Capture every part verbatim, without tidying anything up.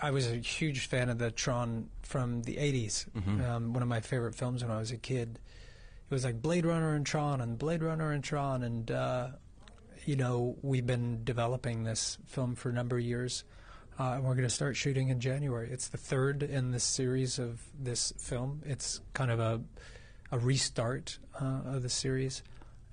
I was a huge fan of the Tron from the eighties. Mm-hmm. Um, one of my favorite films when I was a kid. It was like Blade Runner and Tron and Blade Runner and Tron. And, uh, you know, we've been developing this film for a number of years. Uh, and we're going to start shooting in January. It's the third in this series of this film. It's kind of a, a restart uh, of the series.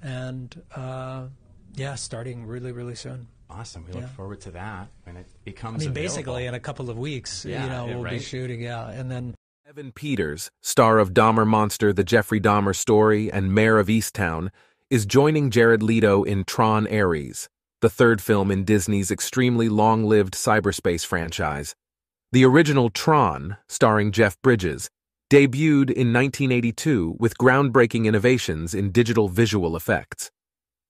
And, uh, yeah, starting really, really soon. Awesome. We yeah. look forward to that when it becomes I mean, available. Basically, in a couple of weeks, yeah, you know, we'll right? be shooting, yeah. And then Evan Peters, star of Dahmer Monster, The Jeffrey Dahmer Story, and Mare of Easttown, is joining Jared Leto in Tron Ares, the third film in Disney's extremely long-lived cyberspace franchise. The original Tron, starring Jeff Bridges, debuted in nineteen eighty-two with groundbreaking innovations in digital visual effects.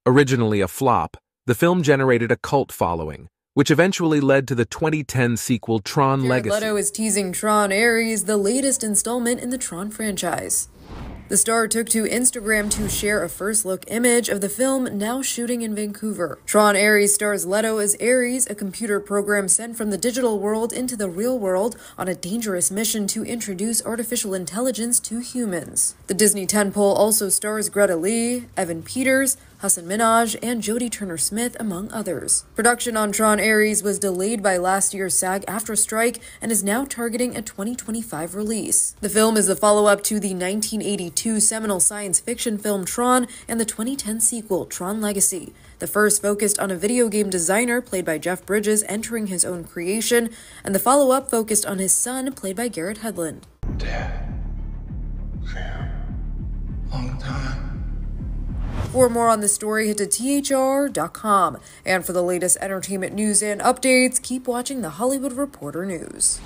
Originally a flop, the film generated a cult following, which eventually led to the twenty ten sequel Tron Legacy. Jared Leto is teasing Tron Ares, the latest installment in the Tron franchise. The star took to Instagram to share a first-look image of the film now shooting in Vancouver. Tron Ares stars Leto as Ares, a computer program sent from the digital world into the real world on a dangerous mission to introduce artificial intelligence to humans. The Disney tentpole also stars Greta Lee, Evan Peters, Hasan Minhaj, and Jodie Turner-Smith, among others. Production on Tron Ares was delayed by last year's SAG-AFTRA strike and is now targeting a twenty twenty-five release. The film is the follow-up to the nineteen eighty-two seminal science fiction film Tron and the twenty ten sequel Tron Legacy. The first focused on a video game designer played by Jeff Bridges entering his own creation, and the follow-up focused on his son played by Garrett Hedlund. Dad, Sam, long time. For more on the story, head to T H R dot com. And for the latest entertainment news and updates, keep watching The Hollywood Reporter News.